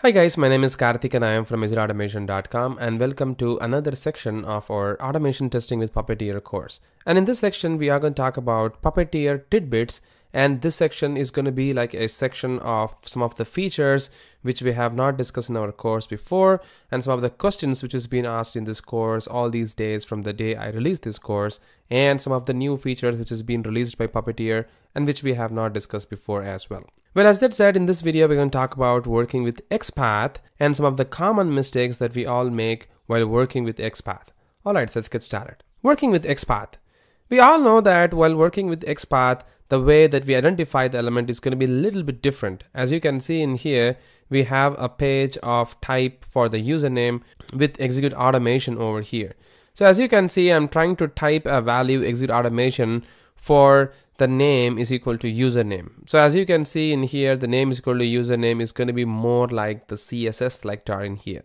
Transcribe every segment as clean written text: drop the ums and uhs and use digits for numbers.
Hi guys, my name is Karthik and I am from ExecuteAutomation.com and welcome to another section of our automation testing with Puppeteer course. And in this section, we are going to talk about Puppeteer tidbits, and this section is going to be like a section of some of the features which we have not discussed in our course before, and some of the questions which has been asked in this course all these days from the day I released this course, and some of the new features which has been released by Puppeteer and which we have not discussed before as well. Well, as that said, in this video, we're going to talk about working with XPath and some of the common mistakes that we all make while working with XPath. All right, so let's get started. Working with XPath. We all know that while working with XPath, the way that we identify the element is going to be a little bit different. As you can see in here, we have a page of type for the username with execute automation over here. So as you can see, I'm trying to type a value execute automation for the name is equal to username. So as you can see in here, the name is equal to username is going to be more like the CSS selector in here.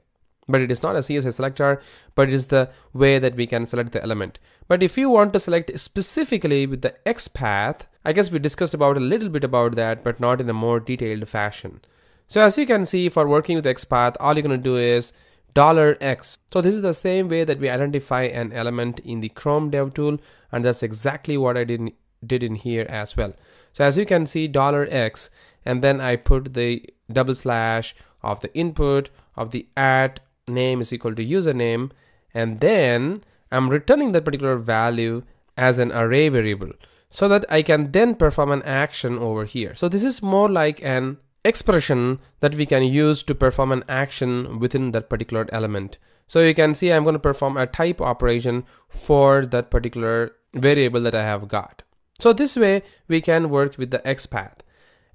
But it is not a CSS selector, but it is the way that we can select the element. But if you want to select specifically with the XPath, I guess we discussed about a little bit about that, but not in a more detailed fashion. So as you can see, for working with XPath, all you're going to do is $X. So this is the same way that we identify an element in the Chrome Dev Tool, and that's exactly what I did in here as well. So as you can see, $X, and then I put the double slash of the input of the at name is equal to username, and then I'm returning that particular value as an array variable so that I can then perform an action over here. So this is more like an expression that we can use to perform an action within that particular element. So you can see I'm going to perform a type operation for that particular variable that I have got. So this way we can work with the XPath,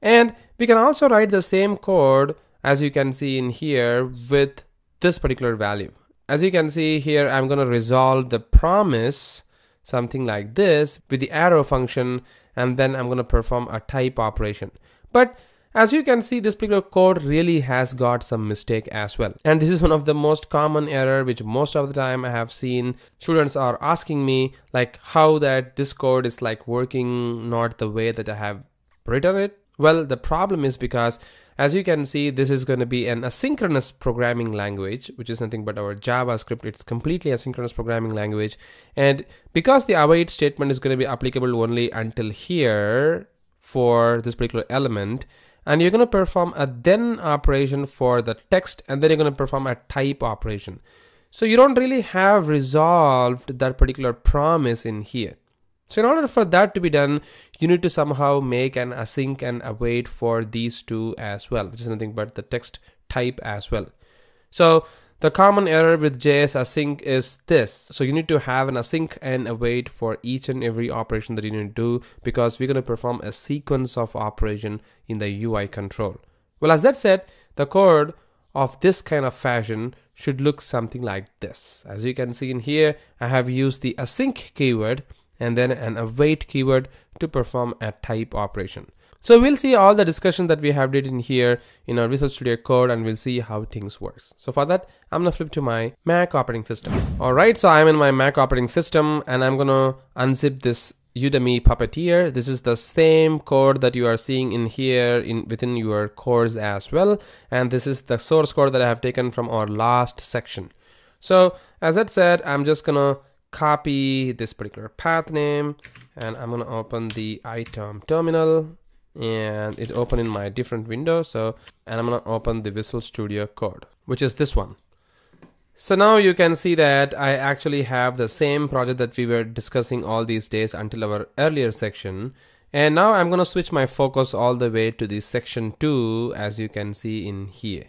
and we can also write the same code as you can see in here with this particular value. As you can see here, I'm going to resolve the promise something like this with the arrow function, and then I'm going to perform a type operation. But as you can see, this particular code really has got some mistake as well. And this is one of the most common error which most of the time I have seen students are asking me, like how that this code is like working not the way that I have written it. Well, the problem is because as you can see, this is going to be an asynchronous programming language, which is nothing but our JavaScript. It's completely asynchronous programming language. And because the await statement is going to be applicable only until here for this particular element, and you're going to perform a then operation for the text, and then you're going to perform a type operation. So you don't really have resolved that particular promise in here. So in order for that to be done, you need to somehow make an async and await for these two as well, which is nothing but the text type as well. So the common error with JS async is this. So you need to have an async and await for each and every operation that you need to do, because we're going to perform a sequence of operation in the UI control. Well, as that said, the code of this kind of fashion should look something like this. As you can see in here, I have used the async keyword and then an await keyword to perform a type operation. So we'll see all the discussion that we have did in here in our Visual Studio Code, and we'll see how things works. So for that, I'm gonna flip to my Mac operating system. All right, so I'm in my Mac operating system, and I'm gonna unzip this Udemy Puppeteer. This is the same code that you are seeing in here within your course as well. And this is the source code that I have taken from our last section. So as that said, I'm just gonna copy this particular path name, and I'm gonna open the item terminal, and it opened in my different window. So, and I'm gonna open the Visual Studio Code, which is this one. So now you can see that I actually have the same project that we were discussing all these days until our earlier section. And now I'm gonna switch my focus all the way to the section 2, as you can see in here.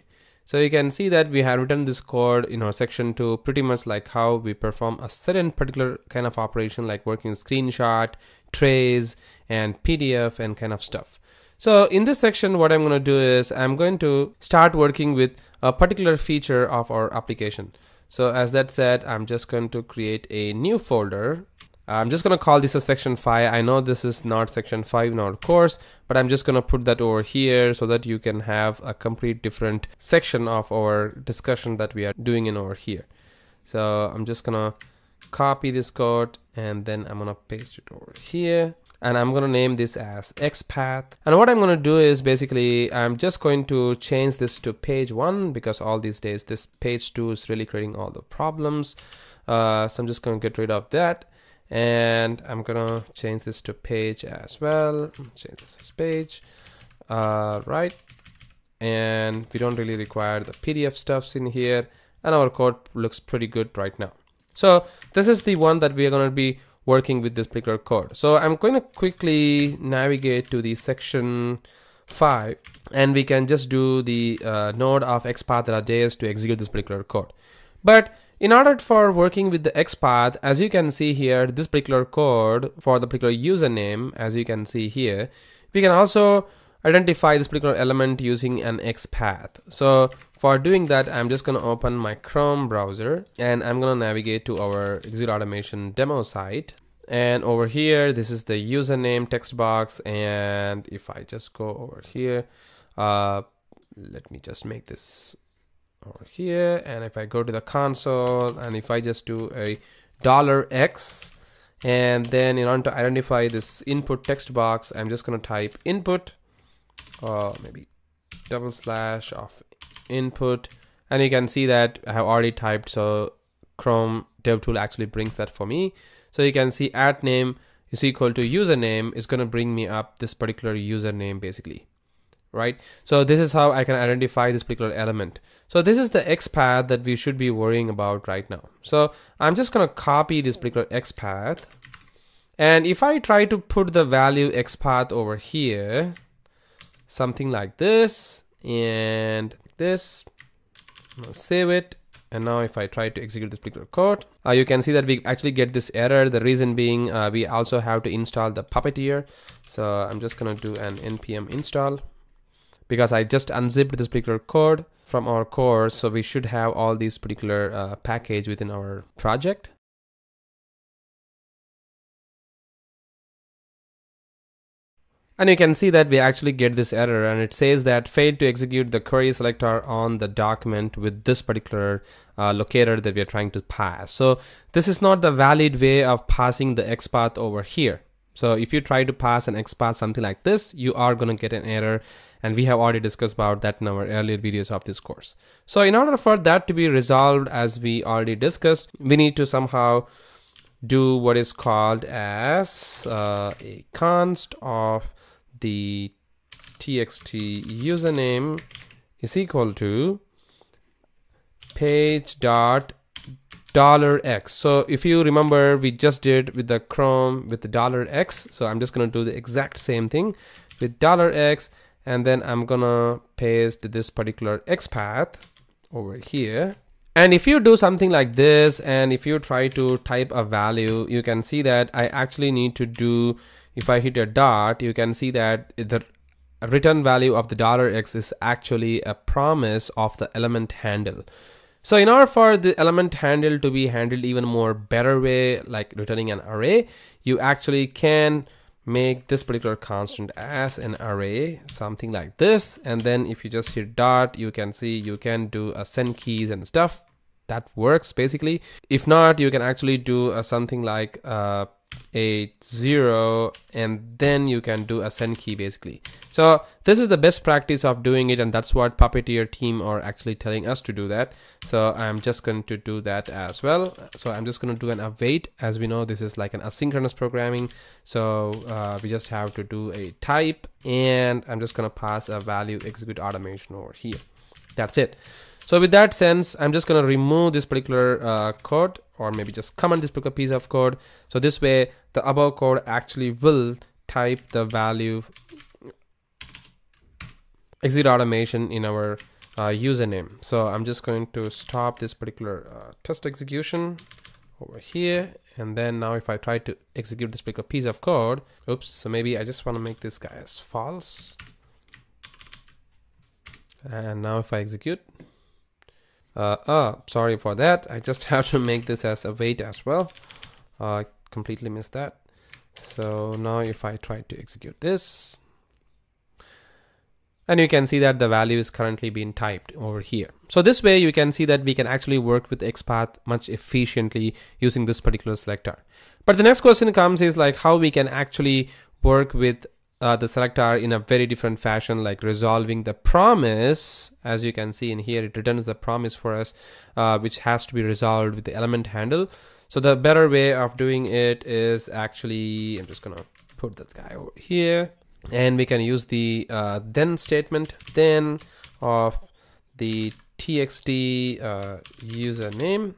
So you can see that we have written this code in our section 2 pretty much like how we perform a certain particular kind of operation, like working with screenshot, trace, and PDF and kind of stuff. So in this section, what I'm going to do is I'm going to start working with a particular feature of our application. So as that said, I'm just going to create a new folder. I'm just going to call this a section 5. I know this is not section 5 in our course, but I'm just going to put that over here so that you can have a complete different section of our discussion that we are doing in over here. So I'm just going to copy this code, and then I'm going to paste it over here. and I'm going to name this as XPath. And what I'm going to do is basically I'm just going to change this to page 1, because all these days this page 2 is really creating all the problems. So I'm just going to get rid of that, and I'm going to change this to page as well. Change this as page, right? And we don't really require the PDF stuffs in here, and our code looks pretty good right now. So this is the one that we are going to be working with this particular code. So I'm going to quickly navigate to the section 5, and we can just do the node of xpath.js to execute this particular code. But in order for working with the XPath, as you can see here, this particular code for the particular username, as you can see here, we can also identify this particular element using an XPath. So for doing that, I'm just going to open my Chrome browser, and I'm going to navigate to our ExecuteAutomation demo site. And over here, this is the username text box. And if I just go over here, let me just make this over here, and if I go to the console, and if I just do a $x, and then in order to identify this input text box, I'm just going to type input, or maybe / of input, and you can see that I have already typed, so Chrome Dev Tool actually brings that for me. So you can see @name is equal to username is going to bring me up this particular username basically. Right, so this is how I can identify this particular element. So this is the XPath that we should be worrying about right now. So I'm just going to copy this particular XPath, and if I try to put the value XPath over here, something like this and this, I'm going to save it. And now if I try to execute this particular code, you can see that we actually get this error. The reason being, we also have to install the Puppeteer. So I'm just going to do an npm install, because I just unzipped this particular code from our course, so we should have all these particular package within our project. And you can see that we actually get this error, and it says that failed to execute the query selector on the document with this particular locator that we are trying to pass. So this is not the valid way of passing the XPath over here. So if you try to pass an XPath something like this, you are going to get an error, and we have already discussed about that in our earlier videos of this course. So in order for that to be resolved, as we already discussed, we need to somehow do what is called as a const of the txt username is equal to page dot $x. So if you remember, we just did with the Chrome with the $x. So I'm just going to do the exact same thing with $x, and then I'm going to paste this particular XPath over here. And if you do something like this, and if you try to type a value, you can see that I actually need to do, if I hit a dot, you can see that the return value of the $x is actually a promise of the element handle. So in order for the element handle to be handled even more better way, like returning an array, you actually can make this particular constant as an array, something like this. And then if you just hit dot, you can see you can do a send keys and stuff. That works basically. If not, you can actually do something like a 0, and then you can do a send key basically. So this is the best practice of doing it, and that's what Puppeteer team are actually telling us to do that. So I'm just going to do that as well. So I'm just going to do an await. As we know, this is like an asynchronous programming, so we just have to do a type, and I'm just going to pass a value ExecuteAutomation over here. That's it. So with that sense, I'm just going to remove this particular code, or maybe just comment this particular piece of code. So this way, the above code actually will type the value ExecuteAutomation in our username. So I'm just going to stop this particular test execution over here. And then now if I try to execute this particular piece of code, oops, so maybe I just want to make this guy as false. And now if I execute, sorry for that, I just have to make this as await as well. I completely missed that. So now if I try to execute this, and you can see that the value is currently being typed over here. So this way you can see that we can actually work with XPath much efficiently using this particular selector. But the next question comes is like how we can actually work with the select R in a very different fashion, like resolving the promise. As you can see in here, it returns the promise for us, which has to be resolved with the element handle. So the better way of doing it is actually, I'm just gonna put this guy over here, and we can use the then statement, then of the txt username.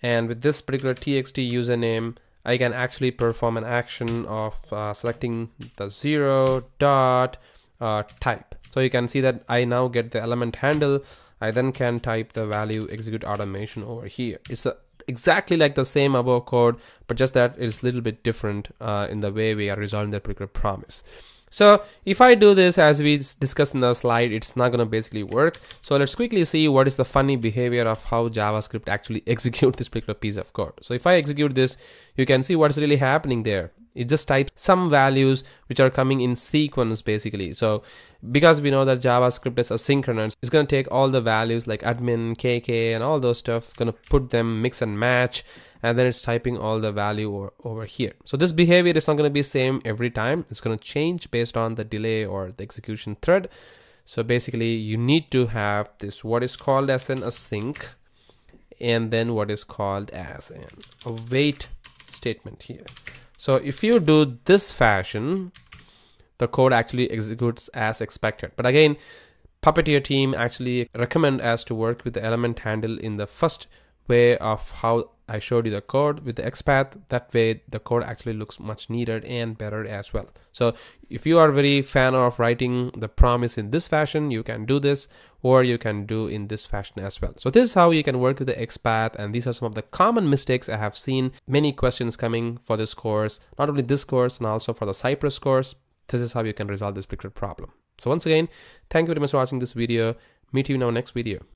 And with this particular txt username, I can actually perform an action of selecting the 0 dot type. So you can see that I now get the element handle. I then can type the value execute automation over here. It's exactly like the same above code, but just that it's a little bit different in the way we are resolving that particular promise. So if I do this as we discussed in the slide, it's not going to basically work. So let's quickly see what is the funny behavior of how JavaScript actually executes this particular piece of code. So if I execute this, you can see what's really happening there. It just types some values which are coming in sequence basically. So because we know that JavaScript is asynchronous, it's going to take all the values like admin, kk and all those stuff, going to put them, mix and match, and then it's typing all the value over here. So this behavior is not going to be same every time. It's going to change based on the delay or the execution thread. So basically you need to have this what is called as an async and then what is called as an await statement here. So if you do this fashion, the code actually executes as expected. But again, Puppeteer team actually recommend us to work with the element handle in the first way of how I showed you the code with the XPath. That way the code actually looks much neater and better as well. So if you are very fan of writing the promise in this fashion, you can do this, or you can do in this fashion as well. So this is how you can work with the XPath, and these are some of the common mistakes I have seen many questions coming for this course, not only this course and also for the Cypress course. This is how you can resolve this particular problem. So once again, thank you very much for watching this video. Meet you in our next video.